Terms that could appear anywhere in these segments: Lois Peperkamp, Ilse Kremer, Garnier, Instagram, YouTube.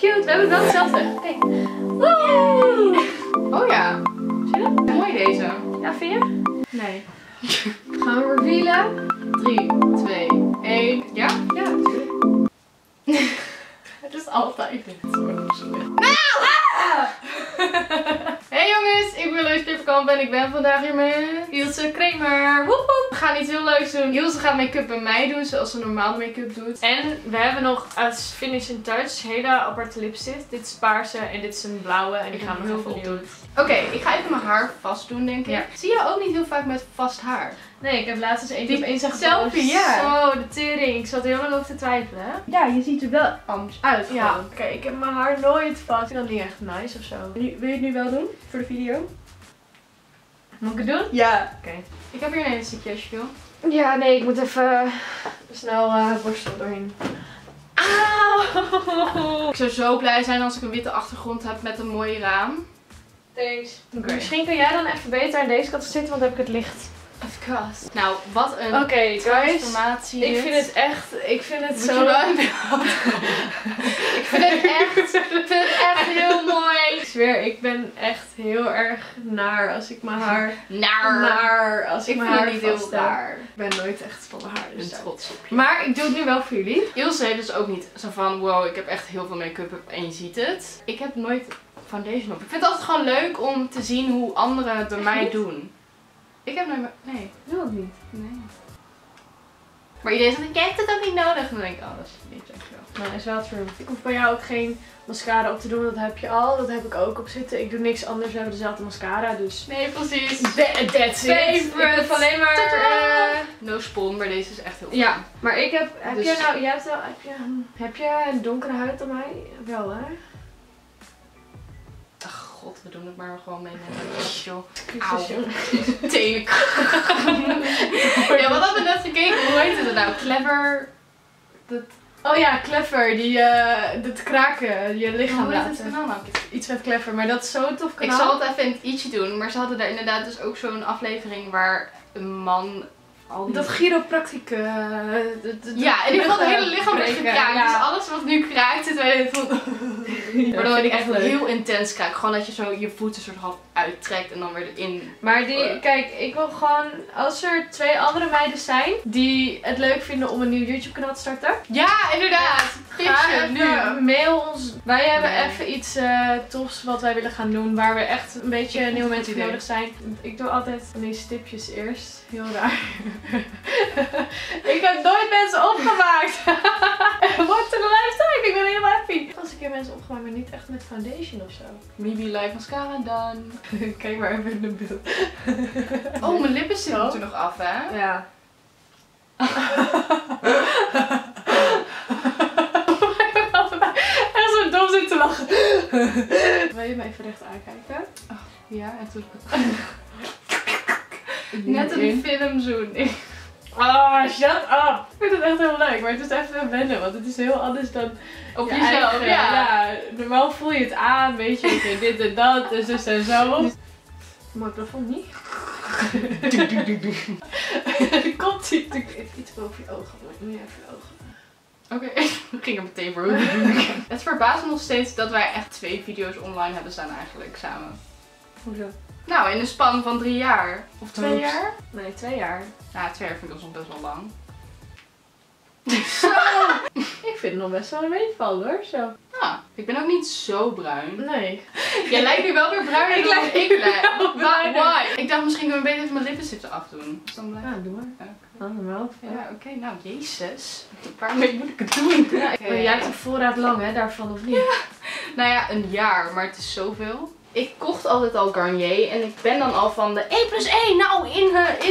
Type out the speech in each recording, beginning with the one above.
Cute, we hebben wel hetzelfde. Kijk. Woe! Oh ja. Zie je dat? Mooi deze. Ja, vind je? Nee. Gaan we revealen? 3, 2, 1. Ja? Ja, natuurlijk. Het is altijd niet. Nou! Ah! Hey jongens, ik ben Lois Peperkamp en ik ben vandaag hier met Ilse Kremer. Woehoe! We gaan iets heel leuks doen. Ilse gaat make-up bij mij doen, zoals ze normaal make-up doet. En we hebben nog als finish and touch hele aparte lipstick. Dit is paarse en dit is een blauwe en die gaan we heel veel doen. Oké, ik ga even mijn haar vast doen, denk ik. Ja. Zie je ook niet heel vaak met vast haar? Nee, ik heb laatst eens eentje op Insta gepost. Ja. Zo, de tering. Ik zat heel lang over te twijfelen. Ja, je ziet er wel anders uit. Ja. Oké, ik heb mijn haar nooit vast. Ik vind dat niet echt nice of zo. Wil je het nu wel doen? Voor de video? Moet ik het doen? Ja. Oké. Ik heb hier een stukje als je wil. Ja, nee, ik moet even snel borstel doorheen. Auw! Ik zou zo blij zijn als ik een witte achtergrond heb met een mooi raam. Thanks. Okay. Misschien kun jij dan even beter aan deze kant zitten, want dan heb ik het licht. Of course. Nou, wat een transformatie. Ik vind het echt, ik vind het echt heel mooi. Ik zweer, ik ben echt heel erg naar als ik mijn haar... Naar. Ik ben nooit echt van mijn haar. Dus ben trots op je. Maar ik doe het nu wel voor jullie. Ilse heeft dus ook niet zo van, wow, ik heb echt heel veel make-up en je ziet het. Ik heb nooit foundation op. Ik vind het altijd gewoon leuk om te zien hoe anderen het door mij doen. Ik heb nooit... Nee, doe ik niet. Nee. Maar iedereen zegt, ik heb het ook niet nodig. En dan denk ik, oh, dat is niet echt zo. Nou, is wel true. Ik hoef bij jou ook geen mascara op te doen, dat heb je al. Dat heb ik ook op zitten. Ik doe niks anders, we hebben dezelfde mascara, dus... Nee, precies. That's it. Favorite. Ik alleen maar... no spon, maar deze is echt heel goed. Ja, maar ik heb... Heb je een donkere huid dan mij? Wel, hè? God, we doen het maar gewoon mee met Tink. Ja, wat hadden we net gekeken? Hoe heet het nou? Clever. Dat... Oh ja, Clever. Die dat kraken, je lichaam laten. Iets met Clever, maar dat is zo'n tof kanaal. Ik zal het even in het ietsje doen, maar ze hadden daar inderdaad dus ook zo'n aflevering waar een man... Dat chiropractieke... Ja, en ik had het hele lichaam echt gekraakt. Ja. Dus alles wat nu kraakt, zit bij het voet. Waardoor ik echt heel intens kraak. Gewoon dat je zo je voeten soort half uittrekt en dan weer erin. Maar die, kijk, ik wil gewoon... Als er twee andere meiden zijn die het leuk vinden om een nieuw YouTube kanaal te starten. Ja, inderdaad. Ga nu. Mail ons. Wij hebben even iets tofs wat wij willen gaan doen. Waar we echt een beetje nieuwe mensen nodig zijn. Ik doe altijd deze tipjes eerst. Heel raar. Ik heb nooit mensen opgemaakt. What a lifetime. Ik ben helemaal happy. Als ik hier mensen opgemaakt, maar niet echt met foundation ofzo. Maybe light mascara done. Kijk maar even in de beeld. Oh, mijn lippen zitten er nog af, hè? Ja. Echt zo dom zit te lachen. Wil je me even recht aankijken? Oh, ja, natuurlijk. Net een filmzoen. Ah, shut up! Ik vind het echt heel leuk, maar het is even wennen, want het is heel anders dan op jezelf. Eigen, ja. Normaal voel je het aan, weet je, dit en dat, en zus en zo. Mooi plafond niet? Komt ie. Even iets boven je ogen, maar nu even je ogen. Oké, we gingen meteen voor. Het verbaast me nog steeds dat wij echt 2 video's online hebben staan eigenlijk samen. Hoezo? Nou, in de span van 3 jaar. Of 2 jaar? Nee, 2 jaar. Ja, 2 jaar vind ik alsnog best wel lang. Zo! Ik vind het nog best wel een meeval hoor, zo. Ah, ik ben ook niet zo bruin. Nee. Jij lijkt nu wel weer bruin dan ik. Why? Ik dacht misschien kunnen we beter even mijn lippenstift afdoen. Dus dan blijft... Ja, doe maar. Okay. Anderhalf. Ja, oké. Nou, jezus. Waarmee moet ik het doen? Ja, okay. Jij hebt de voorraad lang hè, daarvan of niet? Ja. Nou ja, een jaar, maar het is zoveel. Ik kocht altijd al Garnier en ik ben dan al van de 1+1, nou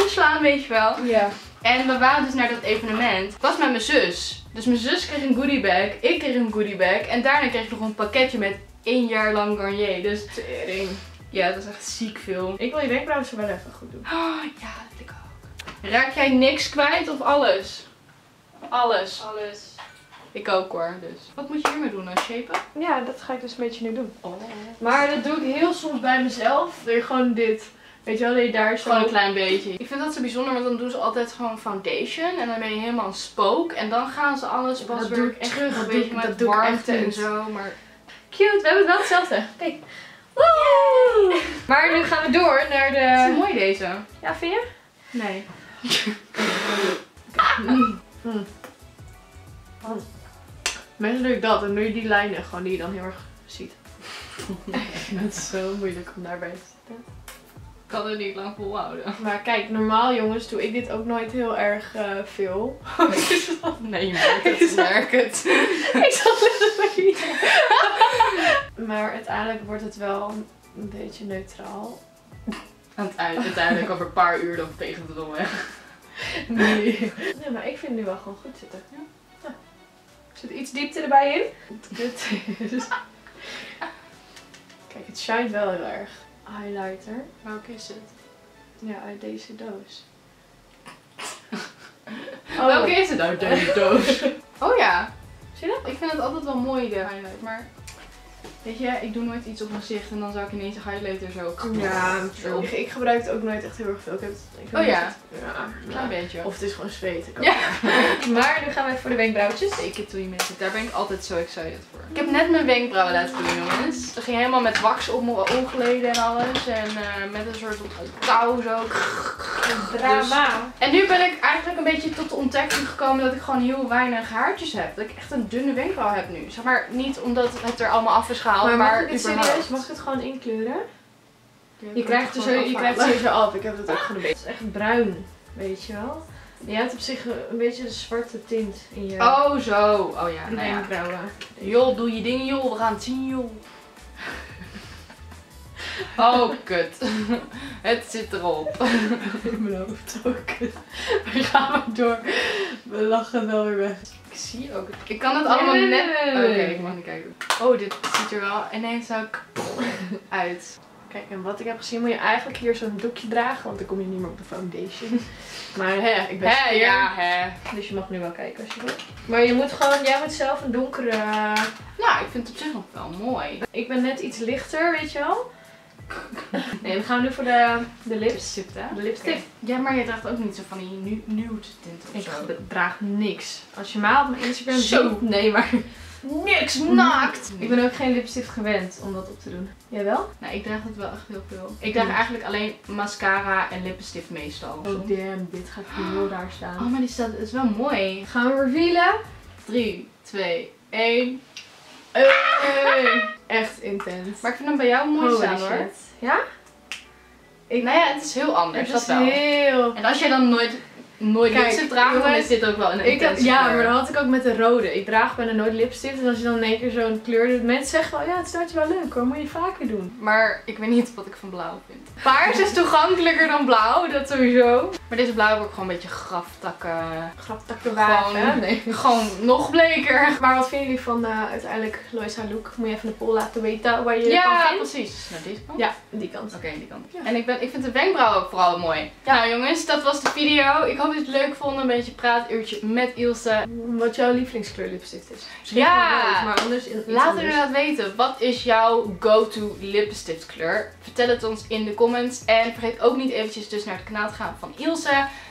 inslaan weet je wel. Ja. En we waren dus naar dat evenement. Ik was met mijn zus. Dus mijn zus kreeg een goodiebag, ik kreeg een goodiebag en daarna kreeg ik nog een pakketje met 1 jaar lang Garnier. Dus tering. Ja, dat is echt ziek veel. Ik wil je wenkbrauwen zo wel even goed doen. Oh, ja, dat ik ook. Raak jij niks kwijt of alles? Alles. Alles. Ik ook hoor, dus. Wat moet je hiermee doen? Nou, shapen? Ja, dat ga ik dus een beetje nu doen. Oh. Maar dat doe ik heel soms bij mezelf. Doe je gewoon dit. Weet je wel, dat je daar zo... Gewoon een klein beetje. Ik vind dat zo bijzonder, want dan doen ze altijd gewoon foundation. En dan ben je helemaal een spook. En dan gaan ze alles pas weer terug. Dat doe ik echt en zo, maar... Cute, we hebben het wel hetzelfde. Kijk. Woe! Yeah. Maar nu gaan we door naar de... Het is mooi deze. Ja, vind je? Nee. Meestal doe ik dat en doe je die lijnen gewoon die je dan heel erg ziet. Dat is zo moeilijk om daarbij te zitten. Ik kan het niet lang volhouden. Maar kijk, normaal jongens doe ik dit ook nooit heel erg veel. Nee, je merkt het. Ik zat letterlijk niet. Maar uiteindelijk wordt het wel een beetje neutraal. Aan het eind, uiteindelijk over een paar uur dan tegen het om weg. Nee. Nee, maar ik vind het nu wel gewoon goed zitten. Ja. Ja. Zit iets diepte erbij in? Dit is... Kijk, het shined wel heel erg. Highlighter. Welke is het? Ja, uit deze doos. Oh. Welke is het uit deze doos? Oh ja. Zie je dat? Ik vind het altijd wel mooi, de highlight. Maar weet je, ik doe nooit iets op mijn gezicht en dan zou ik ineens een highlighter zo... Ja, ik gebruik het ook nooit echt heel erg veel. Klein beetje. Of het is gewoon zweet. Ja. Maar nu gaan we even voor de wenkbrauwtjes. Ik doe je mensen. Daar ben ik altijd zo excited voor. Ik heb net mijn wenkbrauwen laten doen, jongens. Dat ging helemaal met wax op mijn ongeleden en alles. En met een soort touw zo. Drama. Dus. En nu ben ik eigenlijk een beetje tot de ontdekking gekomen dat ik gewoon heel weinig haartjes heb. Dat ik echt een dunne wenkbrauw heb nu. Zeg maar niet omdat het er allemaal af is gehaald. Maar mag ik het serieus? Mag ik het gewoon inkleuren? Je krijgt het sowieso af. Ik heb dat ook gewoon een beetje. Het is echt bruin, weet je wel. Je hebt op zich een beetje de zwarte tint in je... Oh zo! Oh ja, nou ja. Joh, doe je dingen joh, we gaan het zien joh. Oh kut. Het zit erop. In mijn hoofd ook. We gaan maar door. We lachen wel weer weg. Ik zie ook. Ik kan het allemaal net... Oké, ik mag niet kijken. Oh, dit ziet er wel ineens ook uit. Kijk, en wat ik heb gezien moet je eigenlijk hier zo'n doekje dragen, want dan kom je niet meer op de foundation. Maar hè, ik ben skeer. Ja, hè. Dus je mag nu wel kijken als je wilt. Maar je moet gewoon, jij moet zelf een donkere... Nou, ik vind het op zich nog wel mooi. Ik ben net iets lichter, weet je wel. Nee, dan gaan we nu voor de lipstip, hè? De lipstip. Okay. Ja, maar jij draagt ook niet zo van die nude tint of zo. Ik draag niks. Als je mij op mijn Instagram ziet, nee maar... Niks naakt! Ik ben ook geen lipstift gewend om dat op te doen. Jij wel? Nou, ik draag dat wel echt heel veel. Ik draag eigenlijk alleen mascara en lippenstift meestal. Oh damn, dit gaat heel daar staan. Oh, maar die staat, is wel mooi. Gaan we revealen? 3, 2, 1. Echt intens. Maar ik vind hem bij jou mooi staan hoor. Ja? Nou ja, het is heel anders. Het is dat wel. Heel... En als jij dan nooit lipstift dragen, dan is dit ook wel een intense kleur. Ja, maar dat had ik ook met de rode. Ik draag bijna nooit lipstift en als je dan in één keer zo'n kleur doet, mensen zeggen wel, ja, het staat je wel leuk hoor, moet je vaker doen. Maar ik weet niet wat ik van blauw vind. Paars is toegankelijker dan blauw, dat sowieso. Maar deze blauw wordt gewoon een beetje graftakken. Graftakkenwagen. Nee, gewoon nog bleker. Maar wat vinden jullie van uiteindelijk Lois haar look? Moet je even de poll laten weten waar je van vindt? Ja, precies. Nou, deze kant? Ja, die kant. Oké, die kant. Ja. En ik vind de wenkbrauwen ook vooral mooi. Ja. Nou jongens, dat was de video. Ik hoop dat je het leuk vond. Een beetje praatuurtje met Ilse. Wat jouw lievelingskleur lipstift is. Misschien wel, maar anders laat inderdaad weten. Wat is jouw go-to lipstiftkleur? Vertel het ons in de comments. En vergeet ook niet eventjes dus naar het kanaal te gaan van Ilse.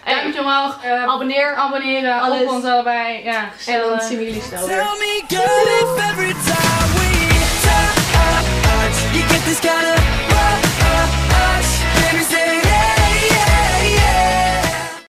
Duimpje omhoog. Abonneren. Alles. Op ons allebei. Ja, en dan zien we jullie snel weer.